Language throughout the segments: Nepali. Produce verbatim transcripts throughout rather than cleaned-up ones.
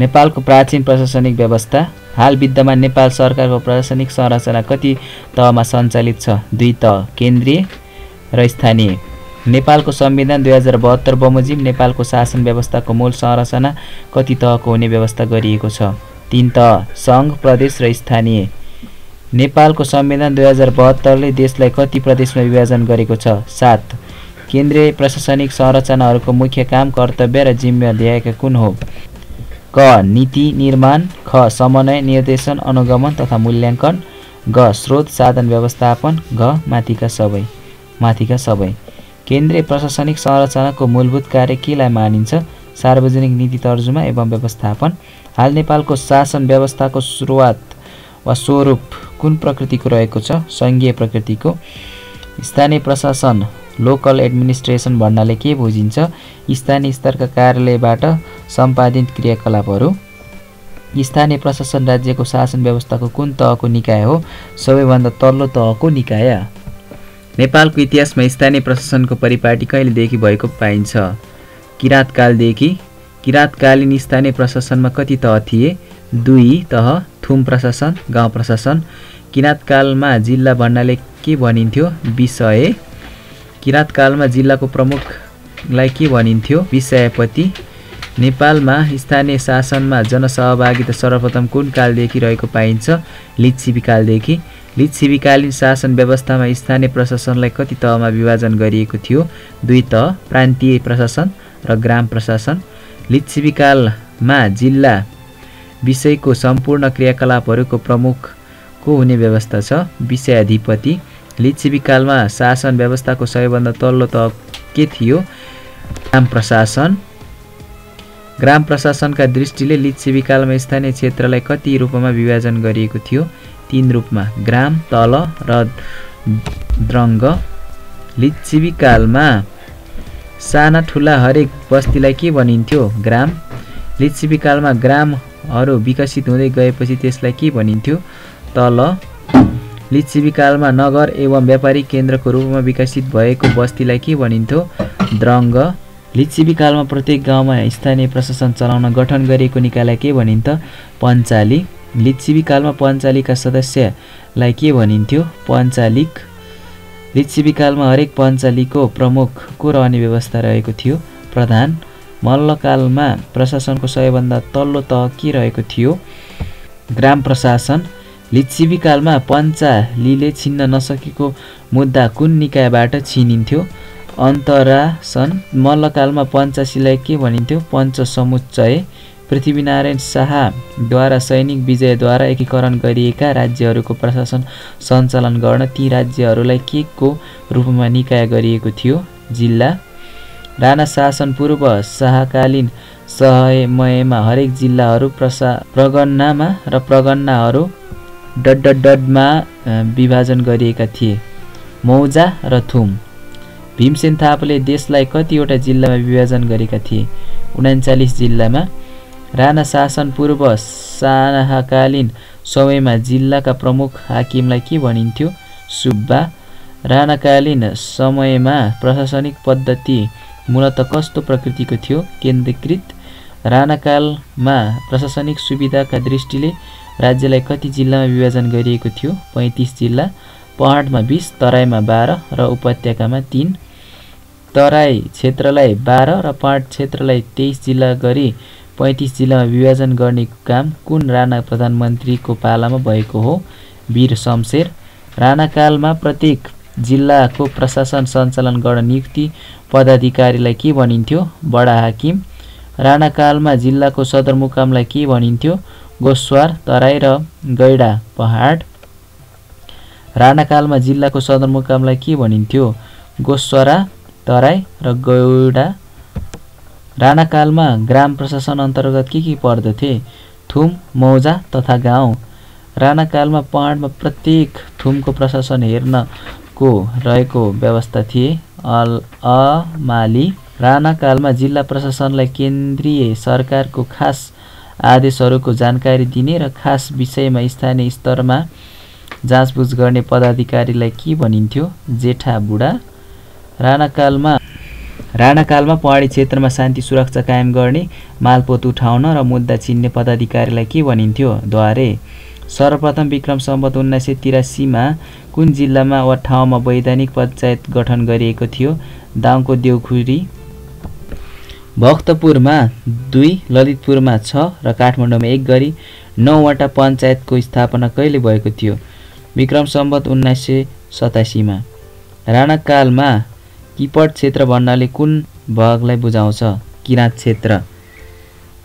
नेपालको प्राचीन प्रशासनिक व्यवस्था। हाल विद्यमान नेपाल सरकारको प्रशासनिक संरचना कति तहमा सञ्चालित छ? दुई तह, केन्द्रीय र स्थानीय। नेपालको संविधान दुई हजार बहत्तर बमोजिम नेपालको शासन व्यवस्थाको मूल संरचना कति तहको हुने व्यवस्था गरिएको छ? तीन तह, सङ्घ, प्रदेश र स्थानीय। नेपालको संविधान दुई हजार बहत्तरले देशलाई कति प्रदेशमा विभाजन गरेको छ? सात। केन्द्रीय प्रशासनिक संरचनाहरूको मुख्य काम, कर्तव्य र जिम्मेवारीका कुन हो? क नीति निर्माण, ख समन्वय निर्देशन अनुगमन तथा मूल्याङ्कन, ग स्रोत साधन व्यवस्थापन, घ माथिका सबै। माथिका सबै। केन्द्रीय प्रशासनिक संरचनाको मूलभूत कार्य केलाई मानिन्छ? सार्वजनिक नीति तर्जुमा एवं व्यवस्थापन। हाल नेपालको शासन व्यवस्थाको सुरुवात वा स्वरूप कुन प्रकृतिको रहेको छ? सङ्घीय प्रकृतिको। स्थानीय प्रशासन, लोकल एडमिनिस्ट्रेसन भन्नाले के बुझिन्छ? स्थानीय स्तरका कार्यालयबाट सम्पादित क्रियाकलापहरू। स्थानीय प्रशासन राज्यको शासन व्यवस्थाको कुन तहको निकाय हो? सबैभन्दा तल्लो तहको निकाय। नेपालको इतिहासमा स्थानीय प्रशासनको परिपाटी कहिलेदेखि भएको पाइन्छ? किराँतकालदेखि। किराँतकालीन स्थानीय प्रशासनमा कति तह थिए? दुई तह, थुम प्रशासन, गाउँ प्रशासन। किराँतकालमा जिल्ला भन्नाले के भनिन्थ्यो? विषय। किराँतकालमा जिल्लाको प्रमुखलाई के भनिन्थ्यो? विषयपति। नेपालमा स्थानीय शासनमा जनसहभागिता सर्वप्रथम कुन कालदेखि रहेको पाइन्छ? लिच्छवी कालदेखि। लिच्छवीकालीन शासन व्यवस्थामा स्थानीय प्रशासनलाई कति तहमा विभाजन गरिएको थियो? दुई तह, प्रान्तीय प्रशासन र ग्राम प्रशासन। लिच्छवीकालमा जिल्ला विषयको सम्पूर्ण क्रियाकलापहरूको प्रमुख को हुने व्यवस्था छ? विषयाधिपति। लिच्छवीकालमा शासन व्यवस्थाको सबैभन्दा तल्लो तह के थियो? ग्राम प्रशासन। ग्राम प्रशासनका दृष्टिले लिच्छवीकालमा स्थानीय क्षेत्रलाई कति रूपमा विभाजन गरिएको थियो? तीन रूपमा, ग्राम, तल र द्रङ्ग। लिच्छवीकालमा साना ठुला हरेक बस्तीलाई के भनिन्थ्यो? ग्राम। लिच्छवीकालमा ग्रामहरू विकसित हुँदै गएपछि त्यसलाई के भनिन्थ्यो? तल। लिच्छवीकालमा नगर एवं व्यापारिक केन्द्रको रूपमा विकसित भएको बस्तीलाई के भनिन्थ्यो? द्रङ्ग। लिच्छवीकालमा प्रत्येक गाउँमा स्थानीय प्रशासन चलाउन गठन गरिएको निकायलाई के भनिन्थ्यो? पञ्चाली। लिच्छवीकालमा पञ्चालीका सदस्यलाई के भनिन्थ्यो? पञ्चालिक। लिच्छवीकालमा हरेक पञ्चालीको प्रमुख को रहने व्यवस्था रहेको थियो? प्रधान। मल्लकालमा प्रशासनको सबैभन्दा तल्लो तह के रहेको थियो? ग्राम प्रशासन। लिच्छवीकालमा पञ्चालीले छिन्न नसकेको मुद्दा कुन निकायबाट छिनिन्थ्यो? अन्तरासन। मल्लकालमा पञ्चासीलाई के भनिन्थ्यो? पञ्चसमुच्चय। पृथ्वीनारायण शाहद्वारा सैनिक विजयद्वारा एकीकरण गरिएका राज्यहरूको प्रशासन सञ्चालन गर्न ती राज्यहरूलाई के को रूपमा निकाय गरिएको थियो? जिल्ला। राणा शासन पूर्व शाहकालीन समयमा हरेक जिल्लाहरू प्रशा प्रगन्नामा र प्रगन्नाहरू डडडडमा विभाजन गरिएका थिए। मौजा र थुम। भीमसेन थापाले देशलाई कतिवटा जिल्लामा विभाजन गरेका थिए? उन्चालिस जिल्लामा। राणा शासन पूर्व शाहकालीन समयमा जिल्लाका प्रमुख हाकिमलाई के भनिन्थ्यो? सुब्बा। राणाकालीन समयमा प्रशासनिक पद्धति मूलत कस्तो प्रकृतिको थियो? केन्द्रीकृत। राणाकालमा प्रशासनिक सुविधाका दृष्टिले राज्यलाई कति जिल्लामा विभाजन गरिएको थियो? पैँतिस जिल्ला। पहाडमा बीस, तराईमा बाह्र र उपत्यकामा तीन। तराई क्षेत्रलाई बाह्र र पहाड क्षेत्रलाई तेइस जिल्ला गरी पैँतिस जिल्लामा विभाजन गर्ने काम कुन राणा प्रधानमन्त्रीको पालामा भएको हो? वीर शमशेर। राणाकालमा प्रत्येक जिल्लाको प्रशासन सञ्चालन गर्न नियुक्ति पदाधिकारीलाई के भनिन्थ्यो? बडा हाकिम। राणाकालमा जिल्लाको सदरमुकामलाई के भनिन्थ्यो? गोस्वार, तराई र गैडा, पहाड। राणाकालमा जिल्लाको सदरमुकामलाई के भनिन्थ्यो? गोस्वरा, तराई र गैडा। राणाकालमा ग्राम प्रशासन अन्तर्गत के के पर्दथे? थुम, मौजा तथा गाउँ। राणाकालमा पहाडमा प्रत्येक थुमको प्रशासन हेर्नको रहेको व्यवस्था थिए? अल अमाली। राणाकालमा जिल्ला प्रशासनलाई केन्द्रीय सरकारको खास आदेशहरूको जानकारी दिने र खास विषयमा स्थानीय स्तरमा जाँचबुझ गर्ने पदाधिकारीलाई के भनिन्थ्यो? जेठा बुढा। राणाकालमा राणाकालमा पहाडी क्षेत्रमा शान्ति सुरक्षा कायम गर्ने, मालपोत उठाउन र मुद्दा चिन्ने पदाधिकारीलाई के भनिन्थ्यो? द्वारे। सर्वप्रथम विक्रम सम्वत उन्नाइस सय तिरासी में कुन जिल्लामा वा ठाउँमा वैधानिक पंचायत गठन गरिएको थियो? दाङको देउखुरी। भक्तपुर में दुई, ललितपुर में छ र काठमाडौँ में एक गरी नौवटा पंचायत को स्थापना कहिले भएको थियो? विक्रम सम्वत उन्नाइस सय सतासी में। राणाकाल में किपट क्षेत्र भन्नाले कुन भागलाई बुझाउँछ? किराँत क्षेत्र।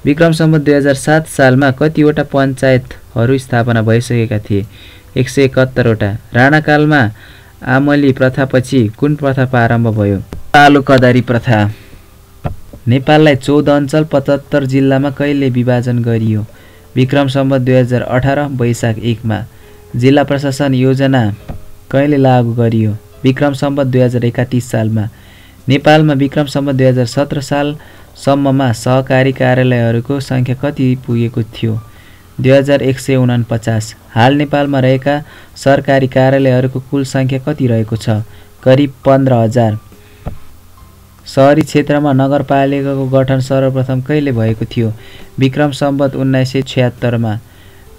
विक्रम सम्वत दुई हजार सात साल में कतिवटा पंचायतहरू स्थापना भइसकेका थिए? एक सौ एकहत्तरवटा। राणाकाल में आमली प्रथापछि कुन प्रथा प्रारम्भ भयो? कालो कदारी प्रथा। नेपाललाई चौध अञ्चल पचहत्तर जिल्लामा कहिले विभाजन गरियो? विक्रम सम्वत दुई हजार अठारह वैशाख एक में। जिल्ला प्रशासन योजना कहिले लागू गरियो? विक्रम सम्वत दुई हजार इकतीस साल में। नेपालमा विक्रम सम्वत दुई हजार सत्रह साल सम्ममा सहकारी कार्यालयहरूको संख्या कति पुगेको थियो? दुई हजार एक सय उनपचास। हाल नेपालमा रहेका सरकारी कार्यालयहरूको कुल संख्या कति रहेको छ? करिब पन्ध्र हजार। शहरी क्षेत्रमा नगरपालिकाको गठन सर्वप्रथम कहिले भएको थियो? विक्रम सम्वत उन्नाइस सय छिहत्तर में।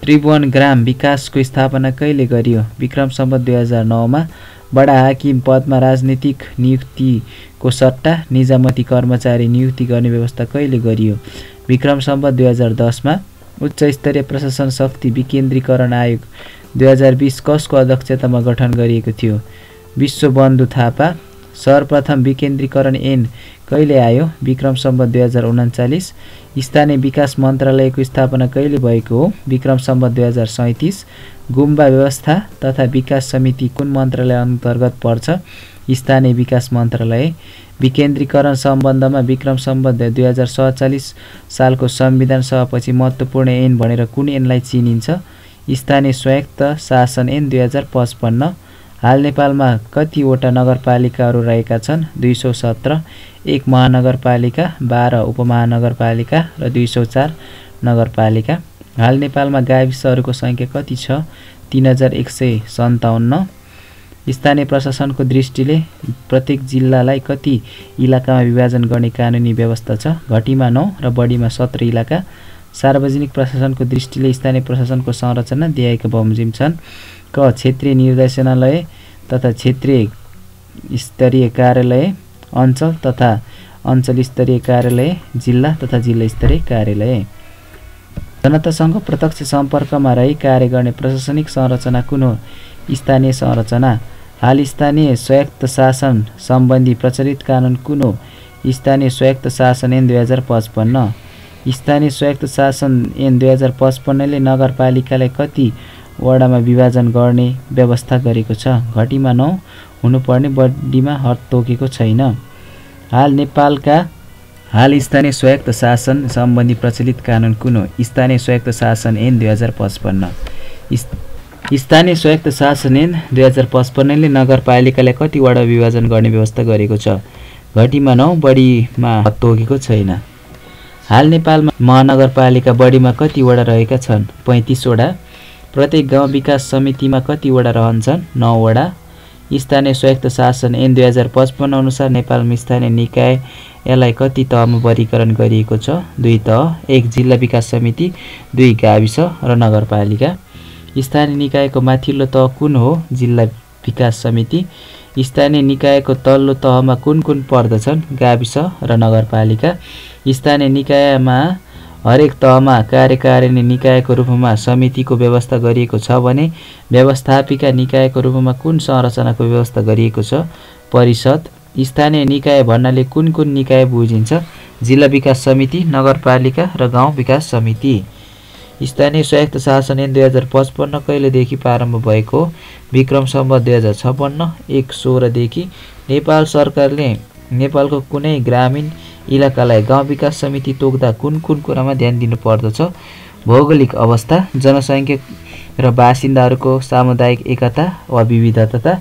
त्रिभुवन ग्राम विकासको स्थापना कहिले गरियो? विक्रम सम्वत दुई हजार नौ में। बडा हाकिम पदमा राजनीतिक नियुक्तिको सट्टा निजामती कर्मचारी नियुक्ति गर्ने व्यवस्था कहिले गरियो? विक्रम सम्वत दुई हजार दस में। उच्च स्तरीय प्रशासन शक्ति विकेन्द्रीकरण आयोग दुई हजार बीस कसको अध्यक्षतामा गठन गरिएको थियो? विश्वबन्धु थापा। सर्वप्रथम विकेन्द्रीकरण ऐन कहिले आयो? विक्रम सम्वत दुई हजार उनचालीस। स्थानीय विकास मन्त्रालयको स्थापना कहिले भएको हो? विक्रम सम्वत दुई हजार सैंतीस। गुम्बा व्यवस्था तथा विकास समिति कुन मन्त्रालय अन्तर्गत पर्छ? स्थानीय विकास मन्त्रालय। विकेन्द्रीकरण सम्बन्धमा विक्रम सम्वत दुई हजार सैंतालीस सालको संविधान सभापछि महत्त्वपूर्ण ऐन भनेर कुन ऐनलाई चिनिन्छ? स्थानीय स्वायत्त शासन ऐन दुई हजार पचपन्न। हाल नेपालमा कतिवटा नगरपालिकाहरू रहेका छन्? दुई सौ सत्र। एक महानगरपालिका, बाह्र उपमहानगरपालिका र दुई सौ चार नगरपालिका। हाल नेपालमा गाविसहरूको संख्या कति छ? तीन हजार एक सय सन्ताउन्न। स्थानीय प्रशासनको दृष्टिले प्रत्येक जिल्लालाई कति इलाकामा विभाजन गर्ने कानुनी व्यवस्था छ? घटीमा नौ र बढीमा सत्र इलाका। सार्वजनिक प्रशासनको दृष्टिले स्थानीय प्रशासनको संरचना दिएका बमोजिम छन्? क. क्षेत्रीय निर्देशनालय तथा क्षेत्रीय स्तरीय कार्यालय, अञ्चल तथा अञ्चल स्तरीय कार्यालय, जिल्ला तथा जिल्ला स्तरीय कार्यालय। जनतासँग प्रत्यक्ष सम्पर्कमा रही कार्य गर्ने प्रशासनिक संरचना कुन हो? स्थानीय संरचना। हाल स्थानीय स्वायत्त शासन सम्बन्धी प्रचलित कानुन कुन हो? स्थानीय स्वायत्त शासन ऐन दुई हजार पचपन्न। स्थानीय स्वायत्त शासन ऐन दुई हजार पचपन्नले नगरपालिकालाई कति वडामा विभाजन गर्ने व्यवस्था गरेको छ? घटीमा नौ हुनुपर्ने, बढीमा हद तोकेको छैन। हाल नेपालका हाल स्थानीय स्वायत्त शासन सम्बन्धी प्रचलित कानुन कुन हो? स्थानीय स्वायत्त शासन ऐन दुई हजार पचपन्न। स्थानीय स्वायत्त शासन ऐन दुई हजार पचपन्नले नगरपालिकालाई कतिवटा विभाजन गर्ने व्यवस्था गरेको छ? घटीमा नौ, बढीमा हद तोकेको छैन। हाल नेपालमा महानगरपालिका बढीमा कतिवटा रहेका छन्? पैँतिसवटा। प्रत्येक गाउँ विकास समितिमा कतिवटा रहन्छन्? नौवटा। स्थानीय स्वायत्त शासन ऐन दुई हजार पचपन्न अनुसार नेपालमा स्थानीय निकायलाई कति तहमा वर्गीकरण गरिएको छ? दुई तह। एक जिल्ला विकास समिति, दुई गाविस र नगरपालिका। स्थानीय निकायको माथिल्लो तह कुन हो? जिल्ला विकास समिति। स्थानीय निकायको तल्लो तहमा कुन कुन पर्दछन्? गाविस र नगरपालिका। स्थानीय निकायमा हरेक तहमा कार्यकारिणी निकायको रूपमा समितिको व्यवस्था गरिएको छ भने व्यवस्थापिका निकायको रूपमा कुन संरचनाको व्यवस्था गरिएको छ? परिषद। स्थानीय निकाय भन्नाले कुन कुन निकाय बुझिन्छ? जिल्ला विकास समिति, नगरपालिका र गाउँ विकास समिति। स्थानीय स्वायत्त शासन ऐन दुई हजार पचपन्न कहिलेदेखि प्रारम्भ भएको? विक्रम सम्वत दुई हजार छप्पन्न एक सोह्रदेखि। नेपाल सरकारले नेपालको कुनै ग्रामीण इलाकालाई गाउँ विकास समिति तोक्दा कुन कुन कुरामा ध्यान दिनुपर्दछ? भौगोलिक अवस्था, जनसङ्ख्या र बासिन्दाहरूको सामुदायिक एकता वा विविधता।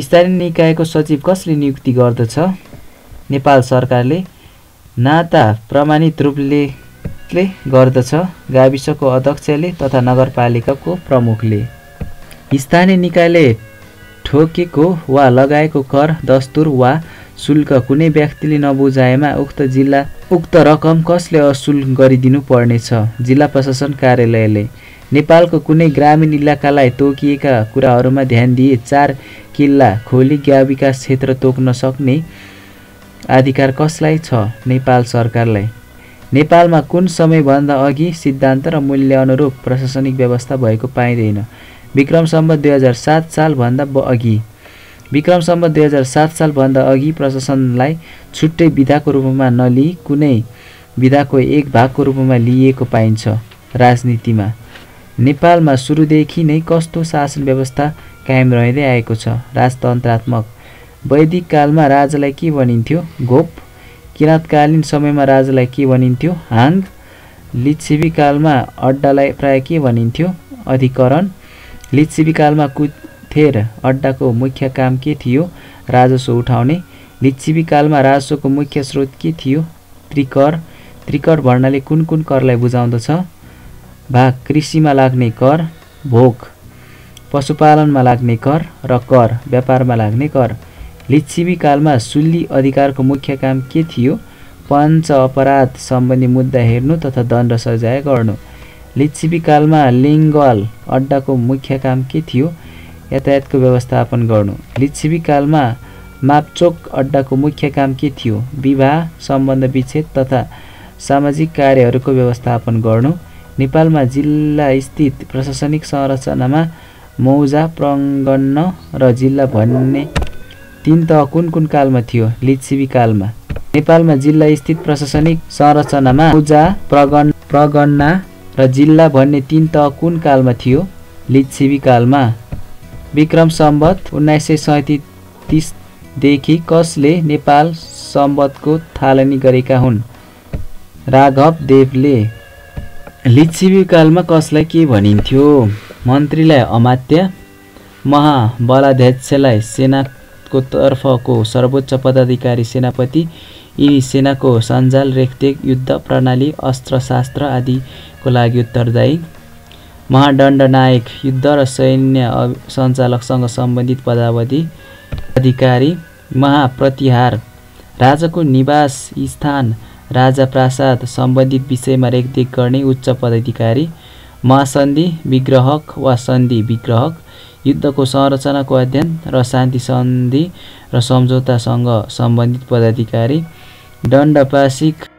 स्थानीय निकायको सचिव कसले नियुक्ति गर्दछ? नेपाल सरकारले। नाता प्रमाणित रूपले गर्दछ? गाविसको अध्यक्षले तथा नगरपालिकाको प्रमुखले। स्थानीय निकायले ठोकेको वा लगाएको कर, दस्तुर वा शुल्क कुनै व्यक्तिले नबुझाएमा उक्त जिल्ला उक्त रकम कसले असुल गरिदिनु पर्नेछ। जिल्ला प्रशासन कार्यालयले नेपालको कुनै ग्रामीण इलाकालाई तोकिएका कुराहरूमा ध्यान दिए चार किल्ला खोली गाउँ विकास क्षेत्र तोक्न सक्ने अधिकार कसलाई छ? नेपाल सरकारलाई। नेपालमा कुन समयभन्दा अघि सिद्धान्त र मूल्य अनुरूप प्रशासनिक व्यवस्था भएको पाइँदैन? विक्रम सम्वत दुई हजार सात साल भन्दा अघि विक्रम सम्वत दुई हजार सात साल भन्दा अघि प्रशासनलाई छुट्टै विधाको रूपमा नलिई कुनै विधाको एक भागको रूपमा लिएको पाइन्छ। राजनीतिमा नेपालमा सुरुदेखि नै कस्तो शासन व्यवस्था कायम रहँदै आएको छ? राजतन्त्रात्मक। वैदिक कालमा राजालाई के भनिन्थ्यो? गोप। किराँतकालीन समयमा राजालाई के भनिन्थ्यो? हाङ। लिच्छवी कालमा अड्डालाई प्राय के भनिन्थ्यो? अधिकरण। लिच्छवी कालमा कुथेर अड्डाको मुख्य काम के थियो? राजस्व उठाउने। लिच्छवी कालमा राजस्वको मुख्य स्रोत के थियो? त्रिकर। त्रिकर भन्नाले कुन कुन करलाई बुझाउँदछ? भाग। कृषिमा लाग्ने कर, भोग। पशुपालनमा लाग्ने कर र कर। व्यापारमा लाग्ने कर। लिच्छवी कालमा सुल्ली अधिकारको मुख्य काम के थियो? पञ्च अपराध सम्बन्धी मुद्दा हेर्नु तथा दण्ड सजाय गर्नु। लिच्छवी कालमा लिङ्गल अड्डाको मुख्य काम के थियो? यातायातको व्यवस्थापन गर्नु। लिच्छवी कालमा मापचोक अड्डाको मुख्य काम के थियो? विवाह, सम्बन्ध विच्छेद तथा सामाजिक कार्यहरूको व्यवस्थापन गर्नु। नेपालमा जिल्ला स्थित प्रशासनिक संरचनामा मौजा, प्राङ्गण र जिल्ला भन्ने तीन तह कुन कुन कालमा थियो? लिच्छवी कालमा। नेपालमा जिल्ला स्थित प्रशासनिक संरचनामा मौजा, प्राङ्गण प्राङ्गण र जिल्ला भन्ने तीन तह कुन कालमा थियो? लिच्छवी कालमा। विक्रम सम्वत उन्नाइस सय सैँतिस देखि कसले नेपाल सम्वतको थालनी गरेका हुन्? राघव देवले। लिच्छवी कालमा कसलाई के भनिन्थ्यो? मन्त्रीलाई अमात्य, महाबलाध्यक्षलाई सेनाको तर्फको सर्वोच्च पदाधिकारी सेनापति। यी सेनाको सञ्जाल, रेखदेख, युद्ध प्रणाली, अस्त्रशास्त्र आदिको लागि उत्तरदायी। महादण्डनायक युद्ध र सैन्य सञ्चालकसँग सम्बन्धित पदावधि अधिकारी। महाप्रतिहार राजाको निवास स्थान, राजा प्रासाद सम्बन्धित विषयमा रेखदेख गर्ने उच्च पदाधिकारी। महासन्धि विग्रहक वा सन्धि विग्रहक युद्धको संरचनाको अध्ययन र शान्ति सन्धि र सम्झौतासँग सम्बन्धित पदाधिकारी। दण्डपाशिक